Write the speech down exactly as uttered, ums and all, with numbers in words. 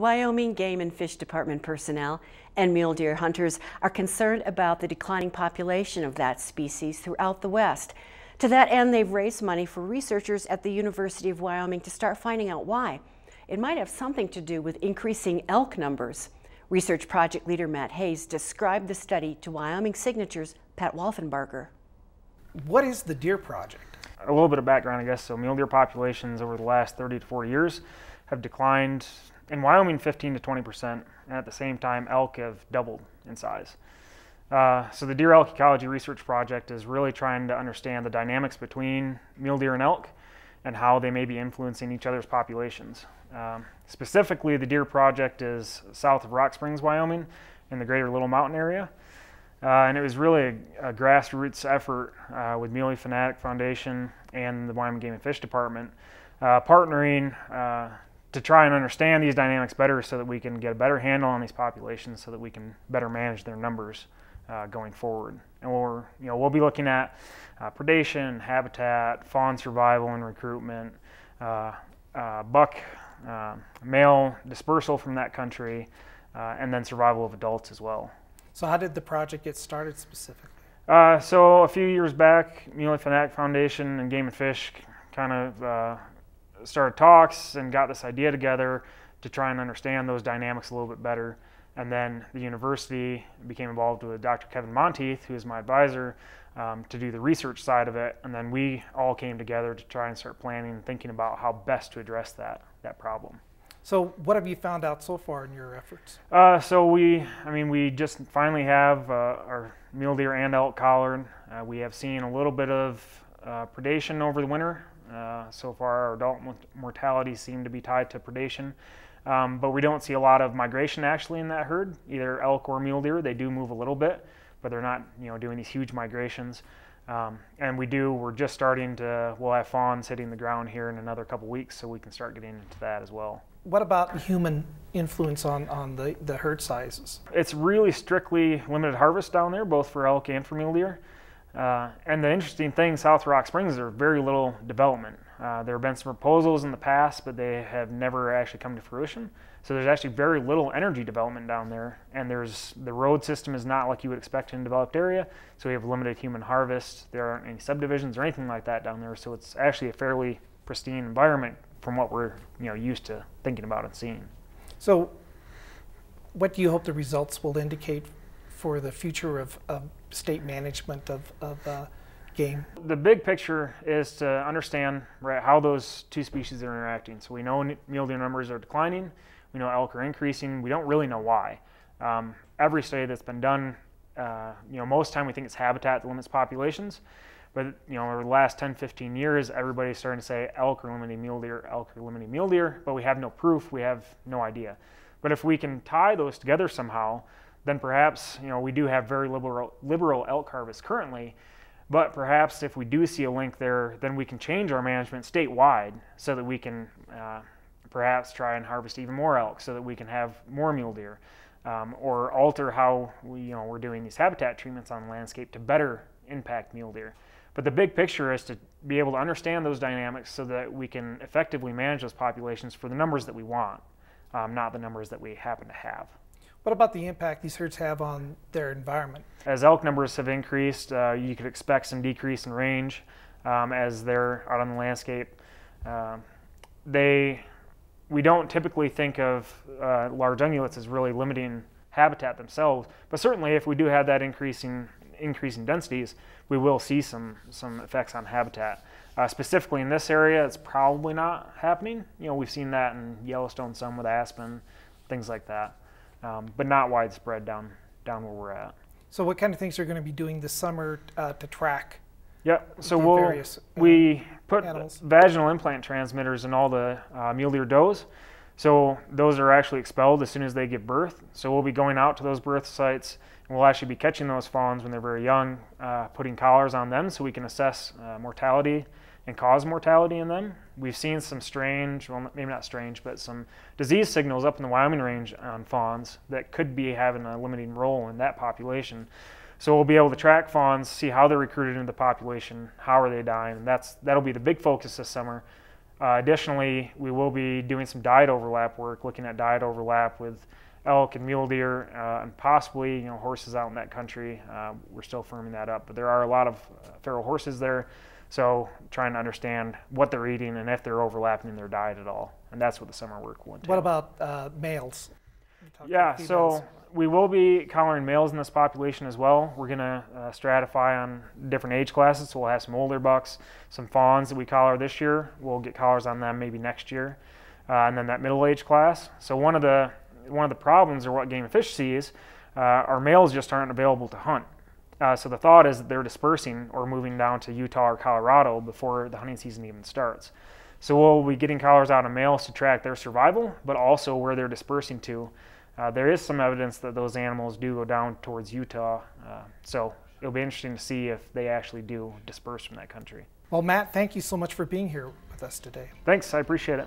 Wyoming Game and Fish Department personnel and mule deer hunters are concerned about the declining population of that species throughout the West. To that end, they've raised money for researchers at the University of Wyoming to start finding out why. It might have something to do with increasing elk numbers. Research project leader Matt Hayes described the study to Wyoming Signatures' Pat Wolfinbarger. What is the Deer Project? A little bit of background, I guess. So mule deer populations over the last thirty to forty years have declined in Wyoming fifteen to twenty percent, and at the same time elk have doubled in size. Uh, so the Deer Elk Ecology Research Project is really trying to understand the dynamics between mule deer and elk and how they may be influencing each other's populations. Um, specifically, the Deer Project is south of Rock Springs, Wyoming, in the greater Little Mountain area. Uh, and it was really a, a grassroots effort uh, with Muley Fanatic Foundation and the Wyoming Game and Fish Department uh, partnering uh, to try and understand these dynamics better so that we can get a better handle on these populations so that we can better manage their numbers uh, going forward. And we're, you know, we'll be looking at uh, predation, habitat, fawn survival and recruitment, uh, uh, buck, uh, male dispersal from that country, uh, and then survival of adults as well. So how did the project get started specifically? Uh, so a few years back, Muley Fanatic Foundation and Game and Fish kind of uh, started talks and got this idea together to try and understand those dynamics a little bit better. And then the university became involved with Doctor Kevin Monteith, who is my advisor, um, to do the research side of it. And then we all came together to try and start planning and thinking about how best to address that, that problem. So what have you found out so far in your efforts? Uh, so we, I mean, we just finally have uh, our mule deer and elk collared. Uh, we have seen a little bit of uh, predation over the winter. Uh, so far, our adult mortality seemed to be tied to predation. Um, but we don't see a lot of migration actually in that herd, either elk or mule deer. They do move a little bit, but they're not, you know, doing these huge migrations. Um, and we do, we're just starting to, we'll have fawns hitting the ground here in another couple weeks, so we can start getting into that as well. What about human influence on, on the, the herd sizes? It's really strictly limited harvest down there, both for elk and for mule deer. Uh, and the interesting thing, south Rock Springs, there's very little development. Uh, there have been some proposals in the past, but they have never actually come to fruition. So there's actually very little energy development down there. And there's the road system is not like you would expect in a developed area. So we have limited human harvest. There aren't any subdivisions or anything like that down there. So it's actually a fairly pristine environment from what we're, you know, used to thinking about and seeing. So what do you hope the results will indicate for the future of, of state management of, of uh, game? The big picture is to understand, right, how those two species are interacting. So we know mule deer numbers are declining. We know elk are increasing. We don't really know why. Um, every study that's been done, uh, you know, most time we think it's habitat that limits populations. But, you know, over the last ten, fifteen years, everybody's starting to say elk are limiting mule deer, elk are limiting mule deer, but we have no proof, we have no idea. But if we can tie those together somehow, then perhaps, you know, we do have very liberal, liberal elk harvest currently, but perhaps if we do see a link there, then we can change our management statewide so that we can uh, perhaps try and harvest even more elk so that we can have more mule deer, um, or alter how we, you know, we're doing these habitat treatments on the landscape to better impact mule deer. But the big picture is to be able to understand those dynamics so that we can effectively manage those populations for the numbers that we want, um, not the numbers that we happen to have. What about the impact these herds have on their environment? As elk numbers have increased, uh, you could expect some decrease in range um, as they're out on the landscape. Uh, they, we don't typically think of uh, large ungulates as really limiting habitat themselves, but certainly if we do have that increasing increase in densities, we will see some some effects on habitat. Uh, specifically in this area, it's probably not happening. You know, we've seen that in Yellowstone some with aspen, things like that, um, but not widespread down down where we're at. So, what kind of things are going to be doing this summer uh, to track? Yeah, so we'll various, uh, we put animals. Vaginal implant transmitters in all the uh, mule deer does. So those are actually expelled as soon as they give birth. So we'll be going out to those birth sites, and we'll actually be catching those fawns when they're very young, uh, putting collars on them so we can assess uh, mortality and cause mortality in them. We've seen some strange, well, maybe not strange, but some disease signals up in the Wyoming range on fawns that could be having a limiting role in that population. So we'll be able to track fawns, see how they're recruited into the population, how are they dying, and that's, that'll be the big focus this summer. Uh, additionally, we will be doing some diet overlap work, looking at diet overlap with elk and mule deer, uh, and possibly, you know, horses out in that country. Uh, we're still firming that up, but there are a lot of feral horses there, so trying to understand what they're eating and if they're overlapping in their diet at all, and that's what the summer work will entail. What about uh, males? Yeah, so we will be collaring males in this population as well. We're going to uh, stratify on different age classes, so we'll have some older bucks, some fawns that we collar this year. We'll get collars on them maybe next year, uh, and then that middle age class. So one of the one of the problems, or what Game and Fish sees, uh, our males just aren't available to hunt. Uh, so the thought is that they're dispersing or moving down to Utah or Colorado before the hunting season even starts. So we'll be getting collars out of males to track their survival, but also where they're dispersing to. Uh, there is some evidence that those animals do go down towards Utah, uh, so it'll be interesting to see if they actually do disperse from that country. Well, Matt, thank you so much for being here with us today. Thanks, I appreciate it.